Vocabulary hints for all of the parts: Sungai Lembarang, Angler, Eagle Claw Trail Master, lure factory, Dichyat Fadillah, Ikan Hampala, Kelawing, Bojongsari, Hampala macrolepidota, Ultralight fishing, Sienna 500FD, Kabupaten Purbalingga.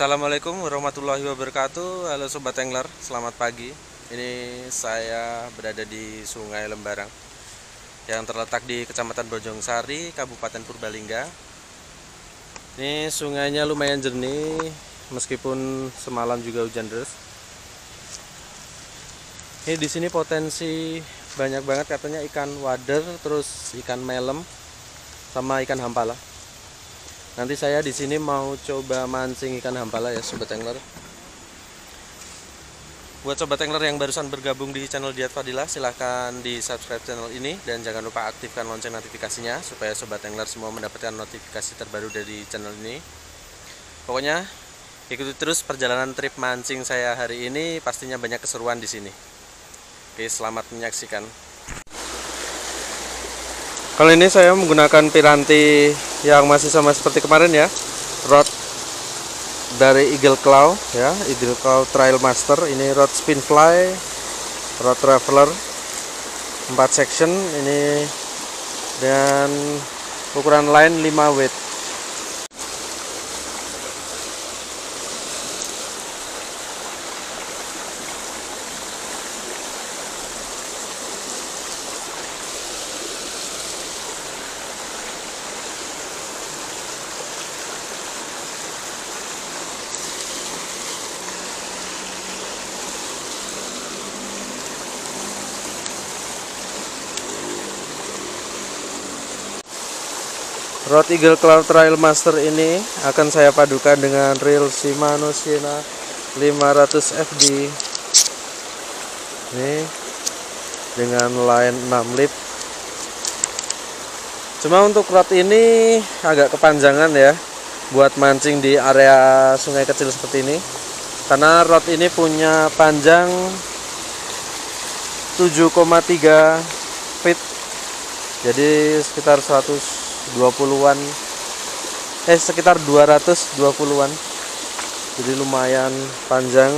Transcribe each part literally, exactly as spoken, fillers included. Assalamualaikum warahmatullahi wabarakatuh. Halo Sobat Angler, selamat pagi. Ini saya berada di Sungai Lembarang yang terletak di Kecamatan Bojongsari, Kabupaten Purbalingga. Ini sungainya lumayan jernih meskipun semalam juga hujan deras. Ini di sini potensi banyak banget, katanya ikan wader, terus ikan melem sama ikan hampala. Nanti saya di sini mau coba mancing ikan hampala ya Sobat Angler. Buat Sobat Angler yang barusan bergabung di channel Dichyat Fadillah, silahkan di subscribe channel ini dan jangan lupa aktifkan lonceng notifikasinya supaya Sobat Angler semua mendapatkan notifikasi terbaru dari channel ini. Pokoknya ikuti terus perjalanan trip mancing saya hari ini, pastinya banyak keseruan di sini. Oke, selamat menyaksikan. Kali ini saya menggunakan piranti yang masih sama seperti kemarin ya, rod dari Eagle Claw ya, Eagle Claw Trail Master. Ini rod spinfly, rod traveler, empat section ini, dan ukuran line lima weight. Rod Eagle Claw Trail Master ini akan saya padukan dengan reel Shimano Sienna lima ratus F D. Ini dengan line enam lip. Cuma untuk rod ini agak kepanjangan ya buat mancing di area sungai kecil seperti ini, karena rod ini punya panjang tujuh koma tiga feet. Jadi sekitar seratus dua puluhan eh sekitar dua ratus dua puluhan, jadi lumayan panjang.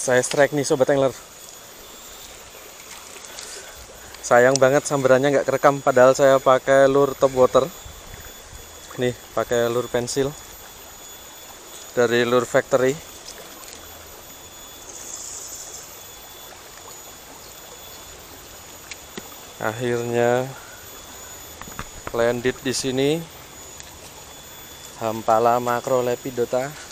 Saya strike nih Sobat Angler. Sayang banget sambarannya nggak kerekam, padahal saya pakai lure top water. Nih, pakai lure pensil dari Lure Factory. Akhirnya landed di sini Hampala macrolepidota.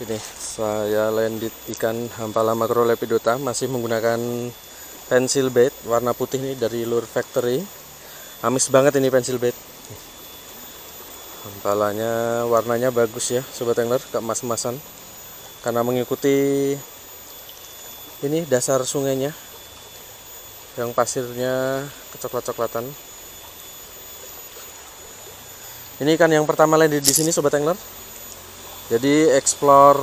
Ini saya landed ikan Hampala macrolepidota masih menggunakan pensil bait warna putih nih dari Lure Factory. Amis banget ini pensil bait. Hampalanya warnanya bagus ya Sobat Angler, keemas-emasan karena mengikuti ini dasar sungainya yang pasirnya kecoklat-coklatan. Ini ikan yang pertama landed di sini Sobat Angler. Jadi explore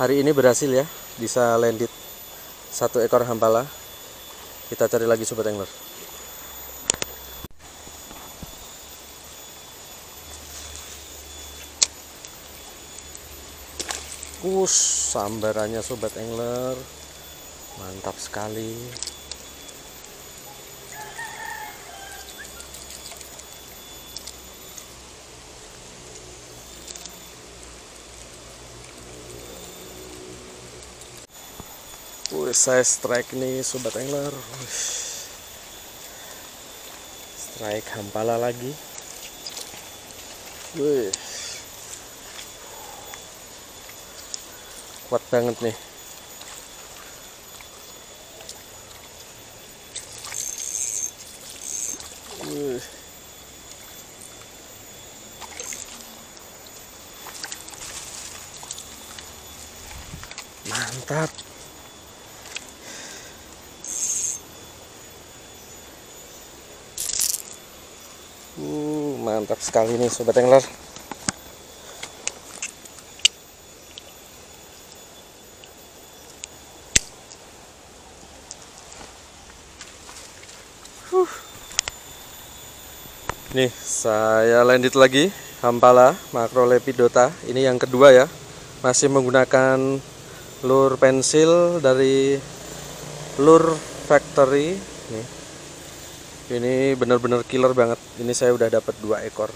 hari ini berhasil ya, bisa landed satu ekor hampala. Kita cari lagi Sobat Angler. Kus, sambarannya Sobat Angler mantap sekali. selesai strike nih sobat angler. Strike Hampala lagi. Wih, kuat banget nih. Wih. Mantap. Uh, mantap sekali nih sobat angler. Huh. Nih, saya landed lagi Hampala macrolepidota. Ini yang kedua ya. Masih menggunakan lure pensil dari lure factory. Nih. Ini benar-benar killer banget. Ini saya udah dapat dua ekor.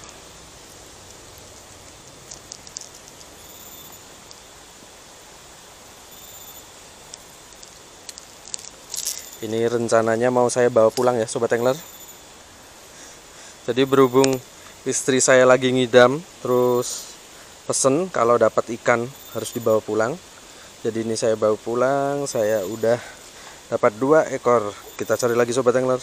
Ini rencananya mau saya bawa pulang ya sobat angler. Jadi berhubung istri saya lagi ngidam, terus pesen kalau dapat ikan harus dibawa pulang. Jadi ini saya bawa pulang, saya udah dapat dua ekor. Kita cari lagi sobat angler.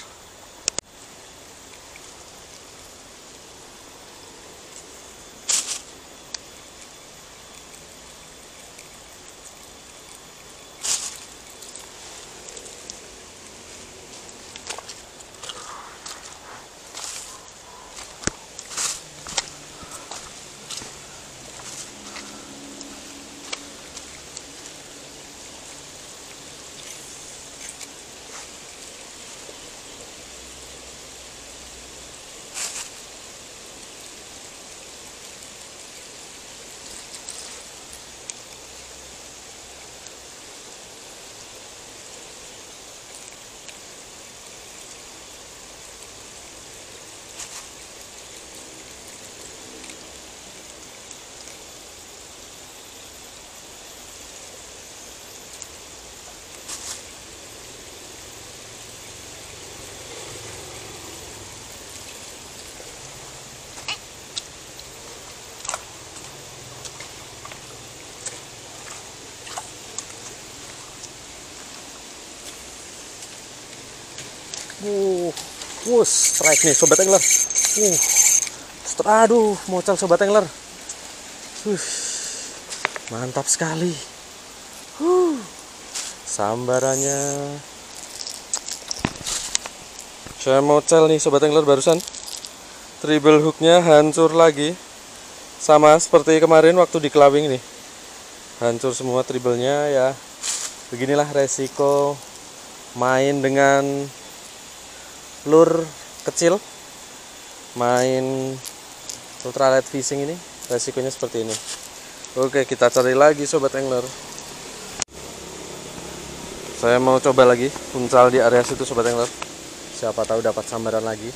Uh, uh, strike nih sobat angler. Uh, aduh, mocang sobat angler. Uh, mantap sekali. Uh, sambarannya. Saya mocel nih sobat angler barusan. Treble hooknya hancur lagi. Sama seperti kemarin waktu di Kelawing nih. Hancur semua treble-nya ya. Beginilah resiko main dengan lure kecil, main ultralight fishing ini, resikonya seperti ini. Oke, kita cari lagi sobat angler. Saya mau coba lagi puncal di area situ sobat angler, siapa tahu dapat sambaran lagi.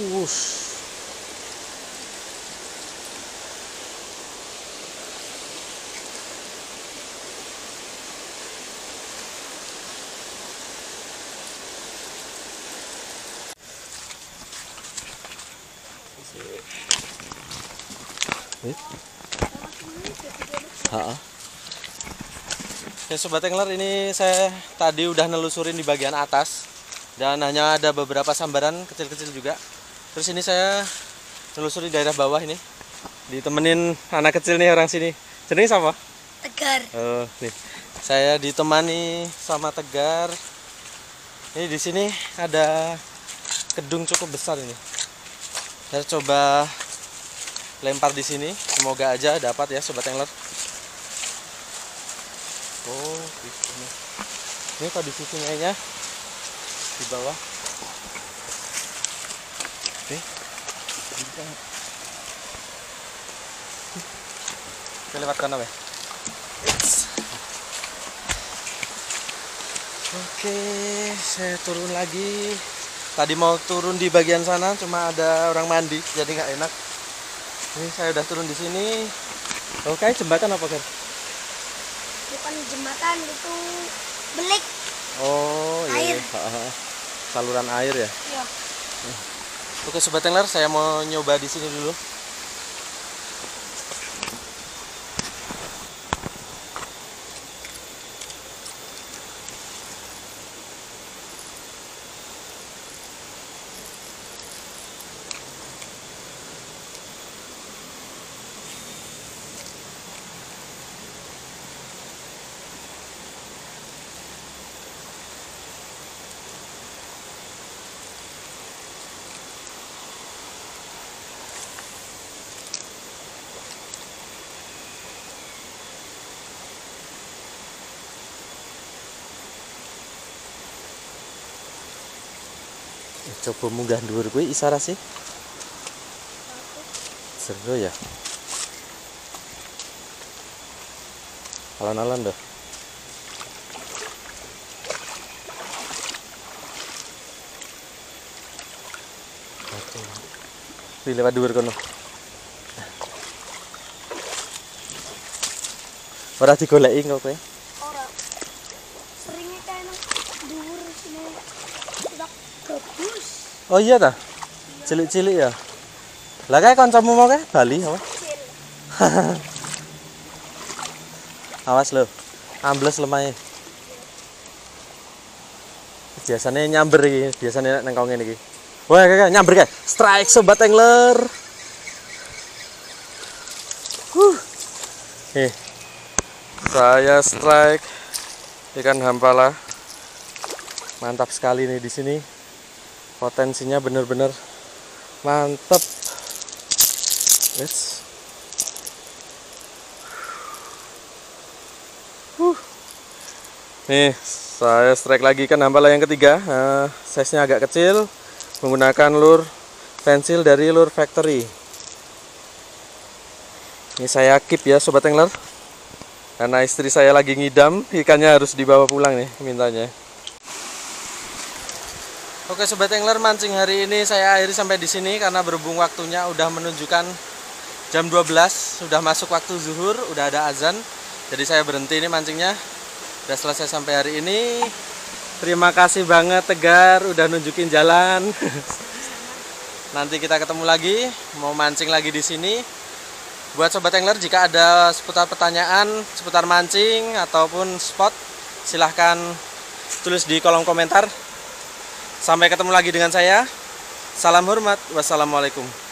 Wush. Ya sobat angler, ini saya tadi udah nelusurin di bagian atas dan hanya ada beberapa sambaran kecil-kecil juga. Terus ini saya telusuri daerah bawah ini, ditemenin anak kecil nih orang sini. Jadi sama Tegar. Oh, nih. Saya ditemani sama Tegar. Ini di sini ada kedung cukup besar ini. Saya coba lempar di sini, semoga aja dapat ya sobat angler. Oh, ini. Ini tadi sungainya di bawah. Oke. Kita lewat kanan ya. Oke, saya turun lagi. Tadi mau turun di bagian sana, cuma ada orang mandi, jadi nggak enak. Ini saya udah turun di sini. Oke, jembatan apa kan? Bukan jembatan, itu belik. Oh, air. Iya. Saluran air ya? Iya. Oke, sobat angler, saya mau nyoba di sini dulu. Coba munggah dhuwur kuwi isara sih. Seru ya. Alon-alon deh. Oke. Pilih lewat dhuwur kono. Ora digoleki kok kowe. Ora. Seringe kae nang dhuwur sini. Oh iya ta? Cilik-cilik ya. Lah kae kancamu mau kae Bali apa? Awas lho. Ambles lemahe. Biasane nyamber iki, biasane nang kau ngene iki. Wah, kae nyamber kae. Strike sobat angler. Huh. Eh. Saya strike ikan hampala. Mantap sekali nih di sini. Potensinya bener-bener mantep. Yes. Huh. Nih, saya strike lagi ikan hampala yang ketiga. Uh, size-nya agak kecil, menggunakan lure pensil dari Lure Factory. Ini saya keep ya sobat angler, karena istri saya lagi ngidam, ikannya harus dibawa pulang nih mintanya. Oke sobat angler, mancing hari ini saya akhiri sampai di sini karena berhubung waktunya udah menunjukkan jam dua belas, sudah masuk waktu zuhur, udah ada azan. Jadi saya berhenti ini mancingnya. Udah selesai sampai hari ini. Terima kasih banget Tegar udah nunjukin jalan. Nanti kita ketemu lagi, mau mancing lagi di sini. Buat sobat angler jika ada seputar pertanyaan seputar mancing ataupun spot, silahkan tulis di kolom komentar. Sampai ketemu lagi dengan saya. Salam hormat. Wassalamualaikum.